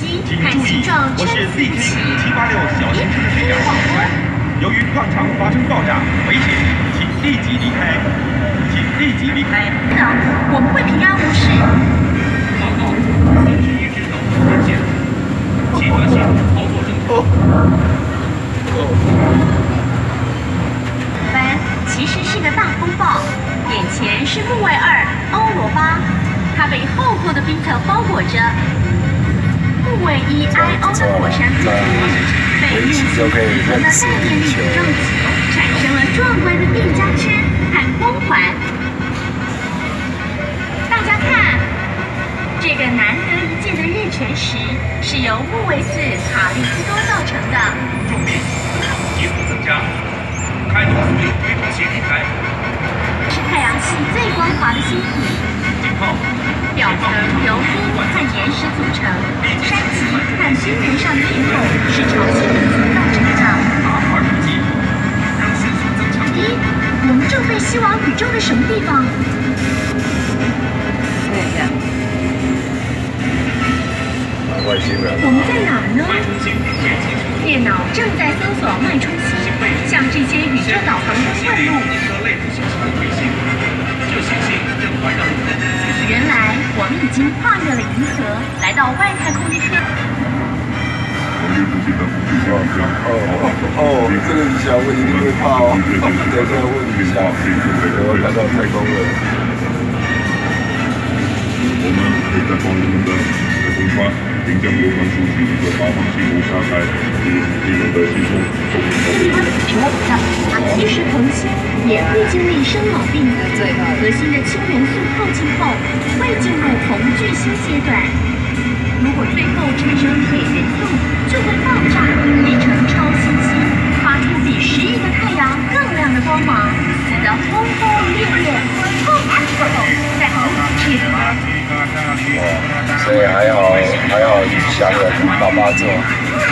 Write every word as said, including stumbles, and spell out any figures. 机，看形状穿刺不齐，也可听广播。由于矿场发生爆炸，危险，请立即离开，请立即离开。好，我们会平安无事。报告，三十一只能源线，集合线操作正常。本其实是个大风暴，眼前是木卫二欧罗巴，它被厚厚的冰层包裹着。 木卫一 I O 的火山喷出被运行的带电粒子撞击，产生了壮观的电浆圈和光环。大家看，这个难得一见的日全食是由木卫四卡利基多造成的。重力急速增加，开动所有推动系平台。是太阳系最光滑的星体。警告。 表层由冰和岩石组成，山脊和冰层上的裂孔是潮汐粒子造成的。咦，我们正被吸往宇宙的什么地方？外星人。我们在哪儿呢？电脑正在搜索脉冲星，向这些宇宙导航中问路。这行星正环绕着我们。 原来我们已经跨越了银河，来到外太空一颗。哦，这个你想问一定会怕哦。等一下问一下，我来到太空了。我们可以在光明的太空舱，迎将流传出去一个八方星空沙开，进入地球的星空。什么？它其实恒星也会经历生老病死，核心的氢元素耗尽后。 会进入红巨星阶段，如果最后产生铁元素，就会爆炸变成超新星，发出比十亿个太阳更亮的光芒，死得轰轰烈烈，轰轰轰，再轰去。哦，所以还好，还好，下个大巴座。